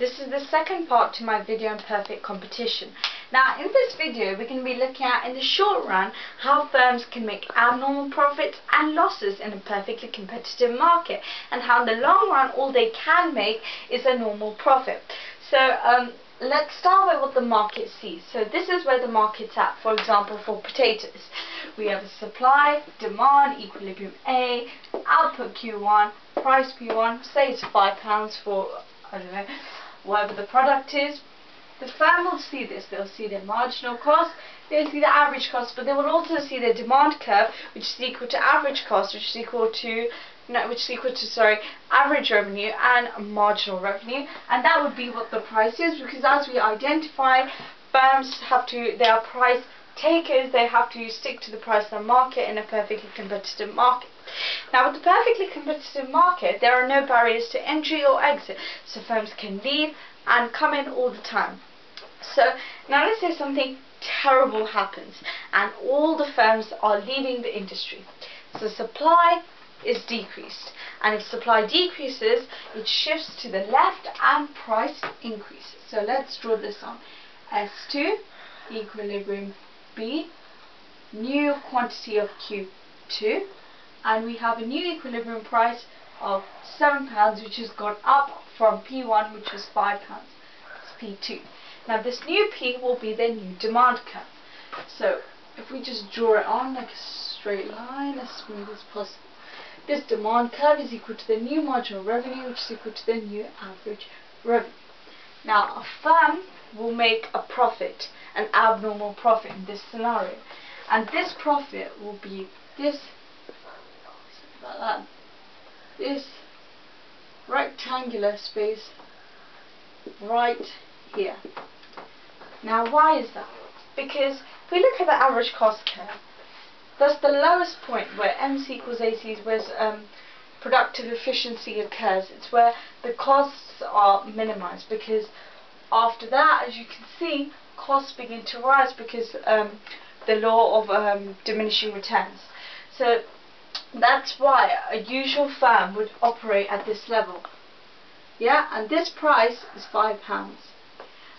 This is the second part to my video on perfect competition. Now, in this video, we're going to be looking at, in the short run, how firms can make abnormal profits and losses in a perfectly competitive market, and how in the long run, all they can make is a normal profit. So, let's start with what the market sees. So this is where the market's at, for example, for potatoes. We have a supply, demand, equilibrium A, output Q1, price P1, say it's £5 for, I don't know, whatever the product is. The firm will see this. They'll see their marginal cost, they'll see the average cost, but they will also see their demand curve, which is equal to average cost, which is equal to average revenue and marginal revenue, and that would be what the price is, because as we identify, firms have to, they are price takers, they have to stick to the price of the market in a perfectly competitive market. Now, with the perfectly competitive market, there are no barriers to entry or exit, so firms can leave and come in all the time. So now let's say something terrible happens and all the firms are leaving the industry. So supply is decreased, and if supply decreases, it shifts to the left and price increases. So let's draw this on. S2, equilibrium B, new quantity of Q2, and we have a new equilibrium price of £7, which has gone up from P1, which was £5, it's P2. Now this new P will be their new demand curve. So if we just draw it on like a straight line, as smooth as possible. This demand curve is equal to the new marginal revenue, which is equal to the new average revenue. Now, a firm will make a profit, an abnormal profit in this scenario, and this profit will be this, like that, this rectangular space right here. Now, why is that? Because if we look at the average cost curve, that's the lowest point where MC equals AC is where productive efficiency occurs. It's where the costs are minimized, because after that, as you can see, costs begin to rise because the law of diminishing returns. So that's why a usual firm would operate at this level. Yeah, and this price is £5.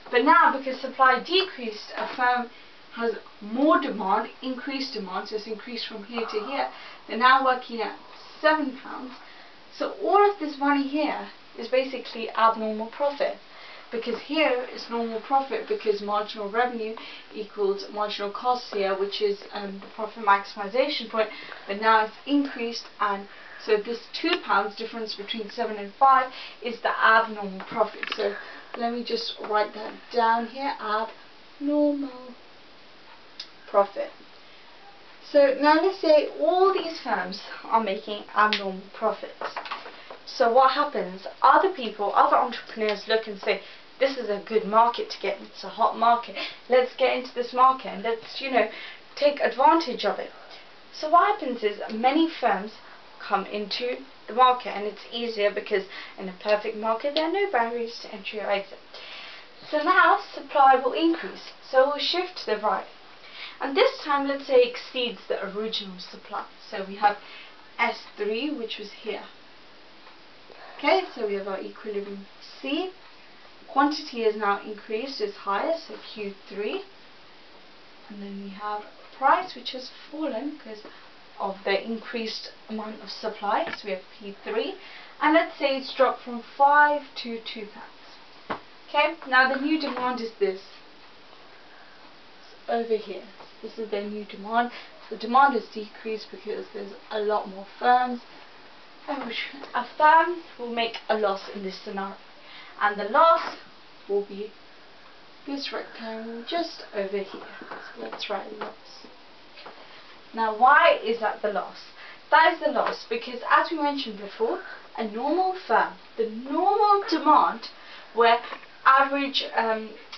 But now, because supply decreased, a firm has more demand, increased demand, so it's increased from here to here. They're now working at £7. So all of this money here is basically abnormal profit, because here is normal profit, because marginal revenue equals marginal costs here, which is the profit maximization point, but now it's increased, and so this £2 difference between 7 and 5 is the abnormal profit. So let me just write that down here, abnormal profit. So now let's say all these firms are making abnormal profits. So what happens? Other people, other entrepreneurs look and say, this is a good market to get in. It's a hot market. Let's get into this market and let's, take advantage of it. So what happens is many firms come into the market, and it's easier because in a perfect market there are no barriers to entry or exit. So now supply will increase, so it will shift to the right. And this time, let's say, exceeds the original supply. So we have S3, which was here. Okay, so we have our equilibrium C. Quantity is now increased, it's higher, so Q3. And then we have price, which has fallen because of the increased amount of supply. So we have P3. And let's say it's dropped from £5 to £2. Okay, now the new demand is this. Over here. This is their new demand. The demand has decreased because there's a lot more firms. A firm will make a loss in this scenario, and the loss will be this rectangle just over here. So let's write loss. Now, why is that the loss? That is the loss because, as we mentioned before, a normal firm, the normal demand where average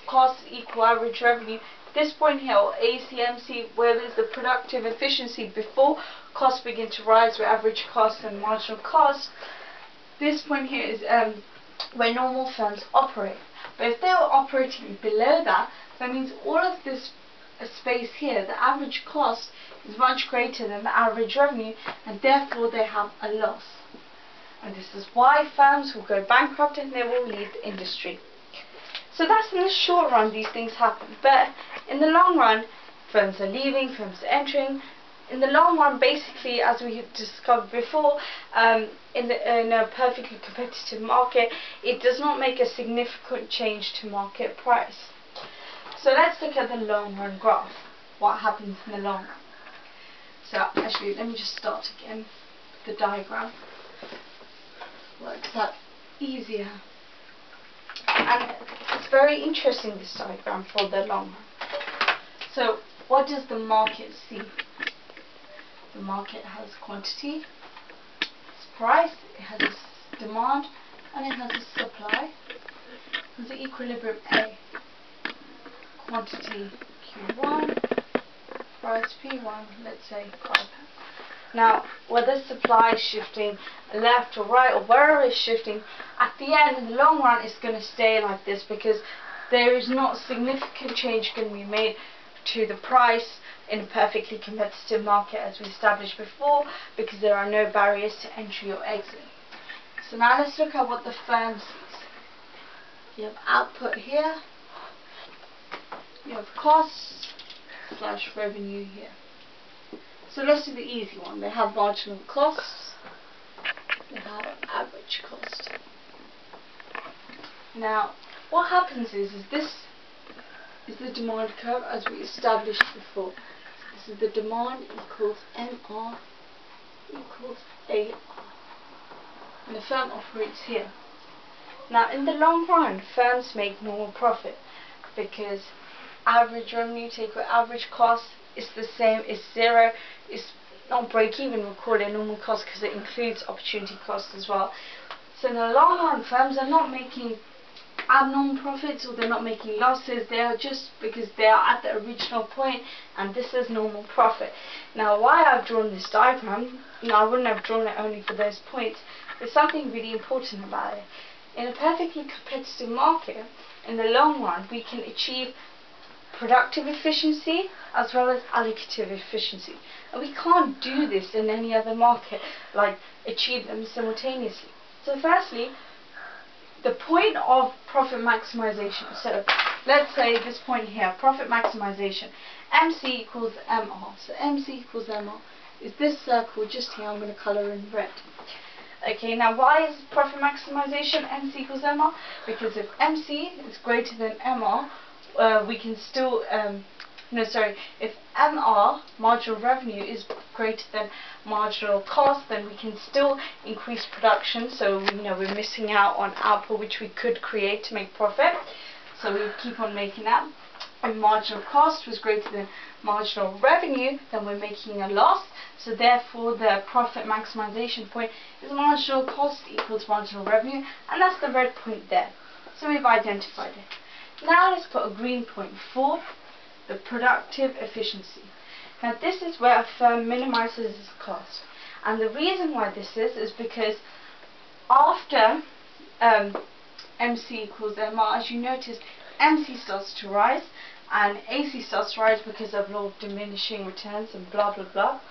costs equal average revenue, this point here, or ACMC, where there's the productive efficiency before costs begin to rise with average costs and marginal costs, this point here is where normal firms operate. But if they were operating below that, that means all of this space here, the average cost is much greater than the average revenue, and therefore they have a loss. And this is why firms will go bankrupt and they will leave the industry. So that's in the short run these things happen, but in the long run firms are leaving, firms are entering. In the long run, basically, as we had discovered before, in a perfectly competitive market, it does not make a significant change to market price. So let's look at the long run graph, what happens in the long run. So actually, let me just start again with the diagram. Works out easier. And it's very interesting, this diagram, for the long run. So what does the market see? The market has quantity, its price, it has its demand, and it has its supply. There's the equilibrium A. Quantity Q1, price P1, let's say £5. Now, whether supply is shifting left or right, or wherever it's shifting, at the end, in the long run, it's going to stay like this because there is not significant change going to be made to the price in a perfectly competitive market, as we established before, because there are no barriers to entry or exit. So now let's look at what the firm sees. You have output here, you have costs / revenue here. So let's do the easy one. They have marginal costs, they have average cost. Now what happens is this is the demand curve, as we established before. So this is the demand equals MR equals AR. And the firm operates here. Now in the long run, firms make normal profit because average revenue take away average cost is the same, it's zero, it's not break even, we'll call it normal cost because it includes opportunity cost as well. So in the long run, firms are not making abnormal profits or they're not making losses, they are just because they are at the original point and this is normal profit. Now why I've drawn this diagram, I wouldn't have drawn it only for those points, there's something really important about it. In a perfectly competitive market, in the long run we can achieve productive efficiency as well as allocative efficiency, and we can't do this in any other market, like achieve them simultaneously. So firstly, the point of profit maximization, so let's say this point here, profit maximization, MC equals MR, so MC equals MR is this circle just here, I'm going to colour in red. Okay, now why is profit maximization MC equals MR? Because if MC is greater than MR, we can still, if MR, marginal revenue, is greater than marginal cost, then we can still increase production, so we're missing out on output which we could create to make profit, so we keep on making that. If marginal cost was greater than marginal revenue, then we're making a loss, so therefore the profit maximization point is marginal cost equals marginal revenue, and that's the red point there, so we've identified it. Now let's put a green point for the productive efficiency. Now this is where a firm minimises its cost, and the reason why this is because after MC equals MR, as you notice, MC starts to rise and AC starts to rise because of law of diminishing returns and blah blah blah,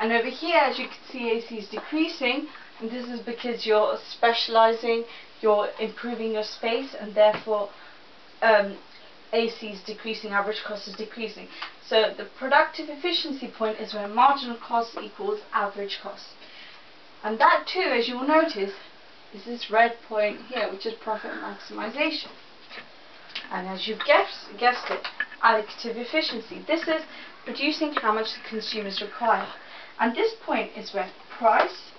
and over here as you can see AC is decreasing, and this is because you're specialising, you're improving your space, and therefore AC is decreasing, average cost is decreasing. So the productive efficiency point is where marginal cost equals average cost. And that too, as you will notice, is this red point here, which is profit maximization. And as you've guessed it, allocative efficiency. This is producing how much the consumers require. And this point is where price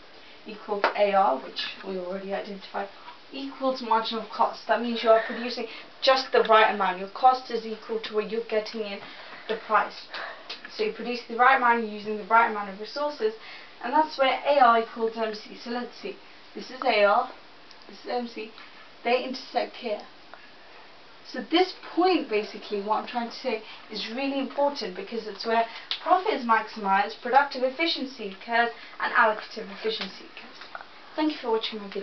equals AR, which we already identified, equals marginal cost. That means you are producing just the right amount. Your cost is equal to what you're getting in the price. So you produce the right amount, you're using the right amount of resources, and that's where AR equals MC. So let's see. This is AR, this is MC. They intersect here. So this point, basically, what I'm trying to say, is really important because it's where profit is maximized, productive efficiency occurs, and allocative efficiency occurs. Thank you for watching my video.